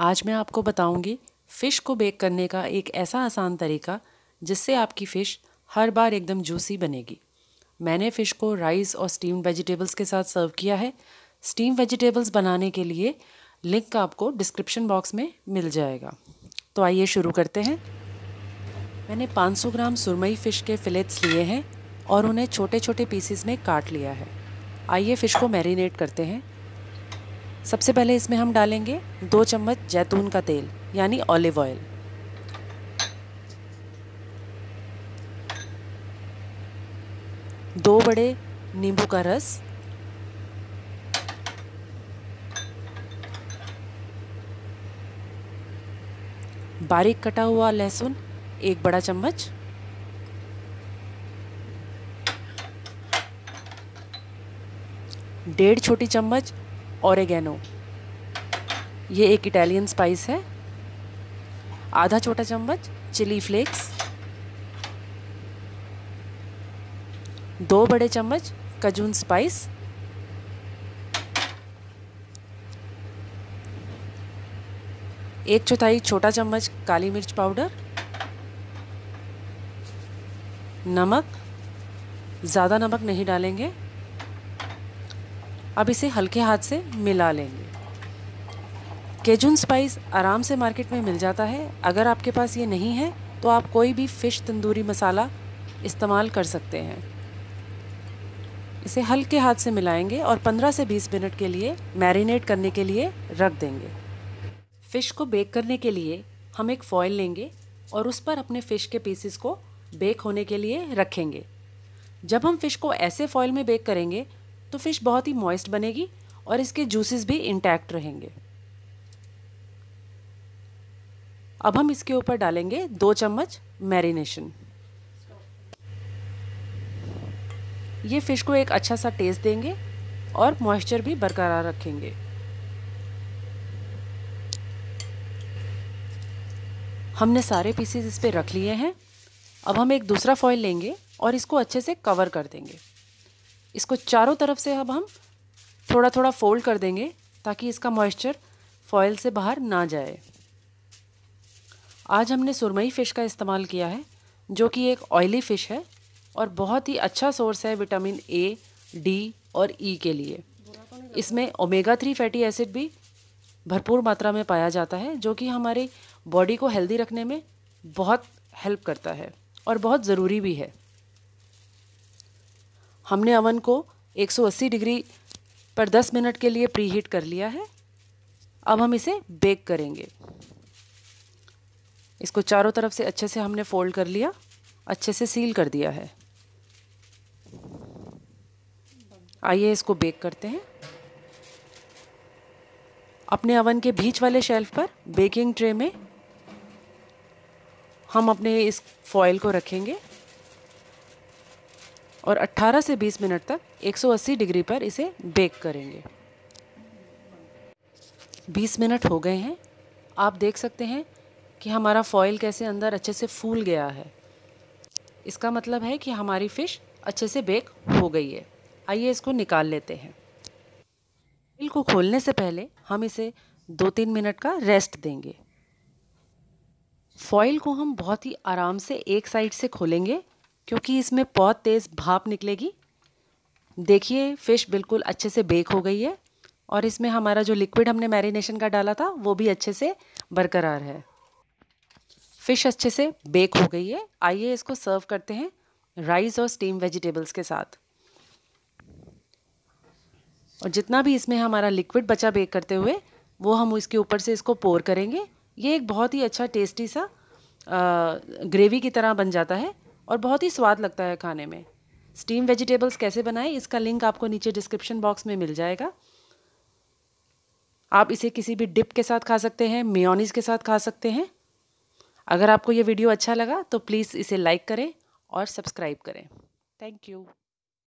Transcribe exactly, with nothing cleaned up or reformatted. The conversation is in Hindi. आज मैं आपको बताऊंगी फ़िश को बेक करने का एक ऐसा आसान तरीका जिससे आपकी फ़िश हर बार एकदम जूसी बनेगी। मैंने फ़िश को राइस और स्टीम्ड वेजिटेबल्स के साथ सर्व किया है। स्टीम वेजिटेबल्स बनाने के लिए लिंक आपको डिस्क्रिप्शन बॉक्स में मिल जाएगा। तो आइए शुरू करते हैं। मैंने पाँच सौ ग्राम सुरमई फ़िश के फिलेट्स लिए हैं और उन्हें छोटे छोटे पीसेस में काट लिया है। आइए फ़िश को मैरिनेट करते हैं। सबसे पहले इसमें हम डालेंगे दो चम्मच जैतून का तेल यानी ऑलिव ऑयल। दो बड़े नींबू का रस। बारीक कटा हुआ लहसुन एक बड़ा चम्मच। डेढ़ छोटी चम्मच ओरेगैनो, ये एक इटालियन स्पाइस है। आधा छोटा चम्मच चिली फ्लेक्स। दो बड़े चम्मच कजून स्पाइस। एक चौथाई छोटा चम्मच काली मिर्च पाउडर। नमक, ज़्यादा नमक नहीं डालेंगे। अब इसे हल्के हाथ से मिला लेंगे। केजुन स्पाइस आराम से मार्केट में मिल जाता है। अगर आपके पास ये नहीं है तो आप कोई भी फ़िश तंदूरी मसाला इस्तेमाल कर सकते हैं। इसे हल्के हाथ से मिलाएंगे और पंद्रह से बीस मिनट के लिए मैरिनेट करने के लिए रख देंगे। फ़िश को बेक करने के लिए हम एक फॉयल लेंगे और उस पर अपने फ़िश के पीसेस को बेक होने के लिए रखेंगे। जब हम फ़िश को ऐसे फॉयल में बेक करेंगे तो फ़िश बहुत ही मॉइस्ट बनेगी और इसके जूसेस भी इंटैक्ट रहेंगे। अब हम इसके ऊपर डालेंगे दो चम्मच मैरिनेशन। ये फ़िश को एक अच्छा सा टेस्ट देंगे और मॉइस्चर भी बरकरार रखेंगे। हमने सारे पीसेस इस पे रख लिए हैं। अब हम एक दूसरा फॉयल लेंगे और इसको अच्छे से कवर कर देंगे। इसको चारों तरफ से अब हम थोड़ा थोड़ा फोल्ड कर देंगे ताकि इसका मॉइस्चर फॉयल से बाहर ना जाए। आज हमने सुरमई फ़िश का इस्तेमाल किया है जो कि एक ऑयली फ़िश है और बहुत ही अच्छा सोर्स है विटामिन ए, डी और ई के लिए। इसमें ओमेगा थ्री फैटी एसिड भी भरपूर मात्रा में पाया जाता है जो कि हमारी बॉडी को हेल्दी रखने में बहुत हेल्प करता है और बहुत ज़रूरी भी है। हमने अवन को एक सौ अस्सी डिग्री पर दस मिनट के लिए प्रीहीट कर लिया है। अब हम इसे बेक करेंगे। इसको चारों तरफ से अच्छे से हमने फोल्ड कर लिया, अच्छे से सील कर दिया है। आइए इसको बेक करते हैं। अपने अवन के बीच वाले शेल्फ पर बेकिंग ट्रे में हम अपने इस फॉयल को रखेंगे और अठारह से बीस मिनट तक एक सौ अस्सी डिग्री पर इसे बेक करेंगे। बीस मिनट हो गए हैं। आप देख सकते हैं कि हमारा फॉयल कैसे अंदर अच्छे से फूल गया है। इसका मतलब है कि हमारी फ़िश अच्छे से बेक हो गई है। आइए इसको निकाल लेते हैं। फॉयल को खोलने से पहले हम इसे दो तीन मिनट का रेस्ट देंगे। फॉयल को हम बहुत ही आराम से एक साइड से खोलेंगे क्योंकि इसमें बहुत तेज़ भाप निकलेगी। देखिए फ़िश बिल्कुल अच्छे से बेक हो गई है और इसमें हमारा जो लिक्विड हमने मैरिनेशन का डाला था वो भी अच्छे से बरकरार है। फ़िश अच्छे से बेक हो गई है। आइए इसको सर्व करते हैं राइस और स्टीम वेजिटेबल्स के साथ। और जितना भी इसमें हमारा लिक्विड बचा बेक करते हुए वो हम इसके ऊपर से इसको पोर करेंगे। ये एक बहुत ही अच्छा टेस्टी सा आ, ग्रेवी की तरह बन जाता है और बहुत ही स्वाद लगता है खाने में। स्टीम वेजिटेबल्स कैसे बनाएं इसका लिंक आपको नीचे डिस्क्रिप्शन बॉक्स में मिल जाएगा। आप इसे किसी भी डिप के साथ खा सकते हैं, मेयोनीज़ के साथ खा सकते हैं। अगर आपको ये वीडियो अच्छा लगा तो प्लीज़ इसे लाइक करें और सब्सक्राइब करें। Thank you.